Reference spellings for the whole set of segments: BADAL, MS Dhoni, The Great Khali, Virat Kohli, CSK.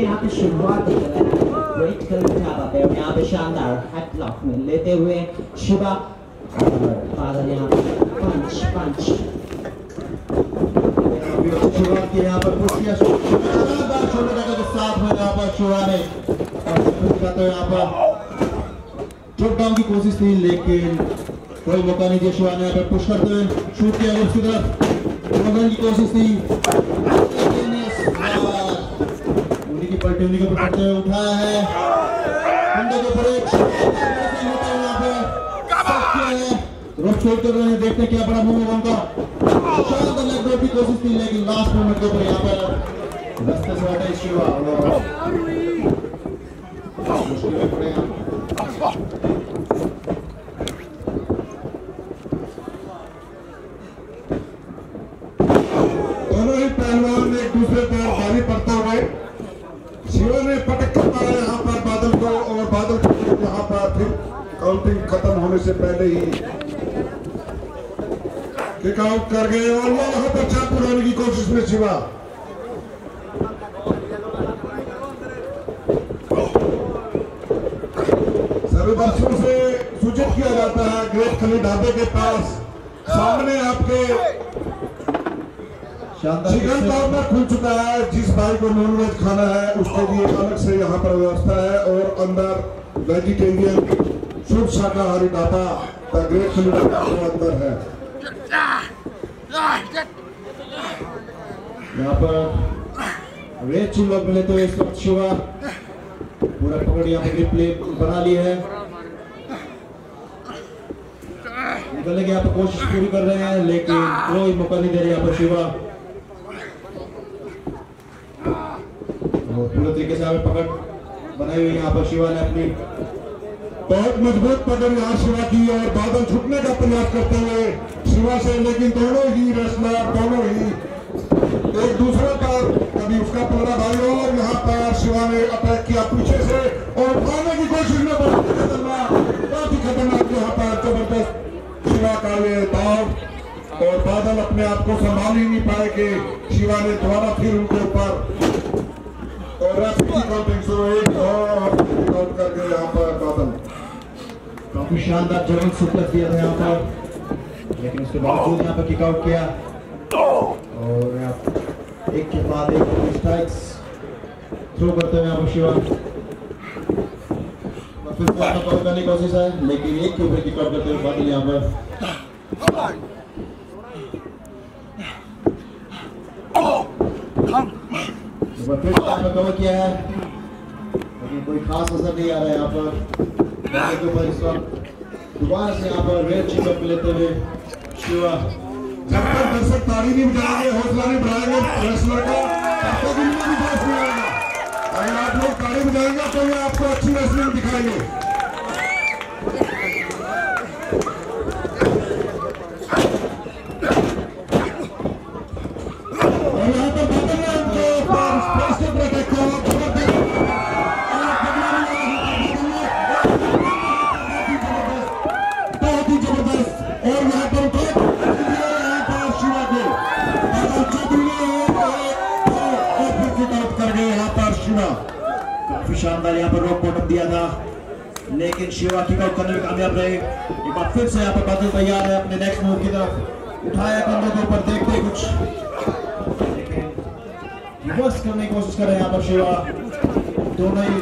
यहाँ पे शुरुआत रेड कलर ढाबा पे और यहाँ पे शानदार हैट लॉक में लेते हुए शिवा बादल यहाँ पंच पंच शुरुआत की। यहाँ पर पुष्टिया शानदार छोटे लड़के के साथ में यहाँ पर शिवा ने का तो यहाँ पर चोट डाउन की कोशिश थी लेकिन कोई मौका नहीं दिया शिवा ने। यहाँ पर पुश करते हुए शूट किया उसकी तरफ रोकने की कोशिश थी टीम के ऊपर उठाया है छोड़ते हुए देखते क्या बड़ा मूव उनका की कोशिश की लेकिन लास्ट मोमेंट के ऊपर यहाँ पर शिवा दोनों ही पहलवान एक दूसरे पर भारी पड़ता हुए शिवा ने पटक कर पाया यहाँ पर बादल को और बादल यहाँ पर फिर काउंटिंग खत्म होने से पहले ही किक आउट कर गए और वो यहाँ पर चाप लगाने की कोशिश में शिवा सभी बातों से सूचित किया जाता है। ग्रेट खली ढाबे के पास सामने आपके चिकन कॉर्नर खुल चुका है। जिस भाई को नॉनवेज खाना है उसके लिए अलग से यहाँ पर व्यवस्था है और अंदर वेजिटेरियन शुद्ध शाकाहारी ढाबा द ग्रेट खली ढाबा अंदर है। यहाँ पर रेड चूल्हा मिले तो इस वक्त शिवा पूरा पकड़ यहाँ पर प्ले बना ली है। निकलने की यहाँ पर कोशिश पूरी कर रहे हैं लेकिन कोई मौका नहीं दे रहे यहाँ पर शिवा पूरे तरीके से पकड़ बनाई हुई। यहाँ पर शिवा ने अपनी बहुत मजबूत पकड़ यहाँ शिवा की और बादल छुटने का प्रयास करते हुए शिवा से लेकिन दोनों ही रेस्लर दोनों ही एक दूसरे पर कभी उसका पकड़ा भाई और यहाँ पर शिवा ने अटैक किया पीछे से और पाने की कोशिश में बहुत ही खतरनाक यहाँ पर जबरदस्त शिवा का ये दाव और बादल अपने आप को संभाल ही नहीं पाए कि शिवा ने दोबारा फिर उनके ऊपर और करके यहाँ पर बादल काफी शानदार जर्मन सुपर दिया था यहाँ पर लेकिन उसके बावजूद यहाँ पर किक आउट किया और एक के बाद एक स्ट्राइक्स थ्रो करते हुए यहाँ पर शिवा फिर कॉल करने की कोशिश है लेकिन एक के ऊपर किक आउट करते हुए बादल यहाँ पर कवर किया है लेकिन कोई खास असर नहीं आ रहा है। यहाँ पर इस वक्त दोबारा से यहाँ पर रेड चेकअप लेते हुए शिवा जब तक दर्शक ताली नहीं बजाएंगे हौसला नहीं बढ़ाएंगे रेस्लर का तब तक उनमें भी जोश नहीं आएगा। अगर आप लोग ताली बजाएंगे तो ये आपको अच्छी रेस्लिंग दिखाएंगे। शानदार यहाँ पर रोक बॉटम दिया था लेकिन शिवा किक आउट करने में कामयाब रहे। एक बार फिर से यहाँ पर बादल तैयार है अपने नेक्स्ट मूव की तरफ उठाया कंधे के ऊपर देखते कुछ रिवर्स करने की कोशिश कर रहे हैं यहाँ पर शिवा दोनों ही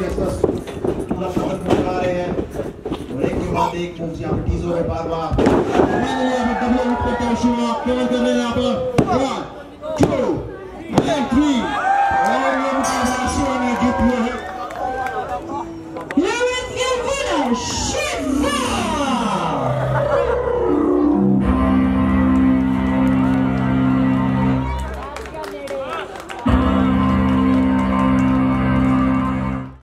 लगा रहे हैं और एक के बाद एक मूव यहाँ पर टीज हो रहे बार बार शिवा केवल कर रहे हैं यहाँ पर शिवा ने जीत लिया है।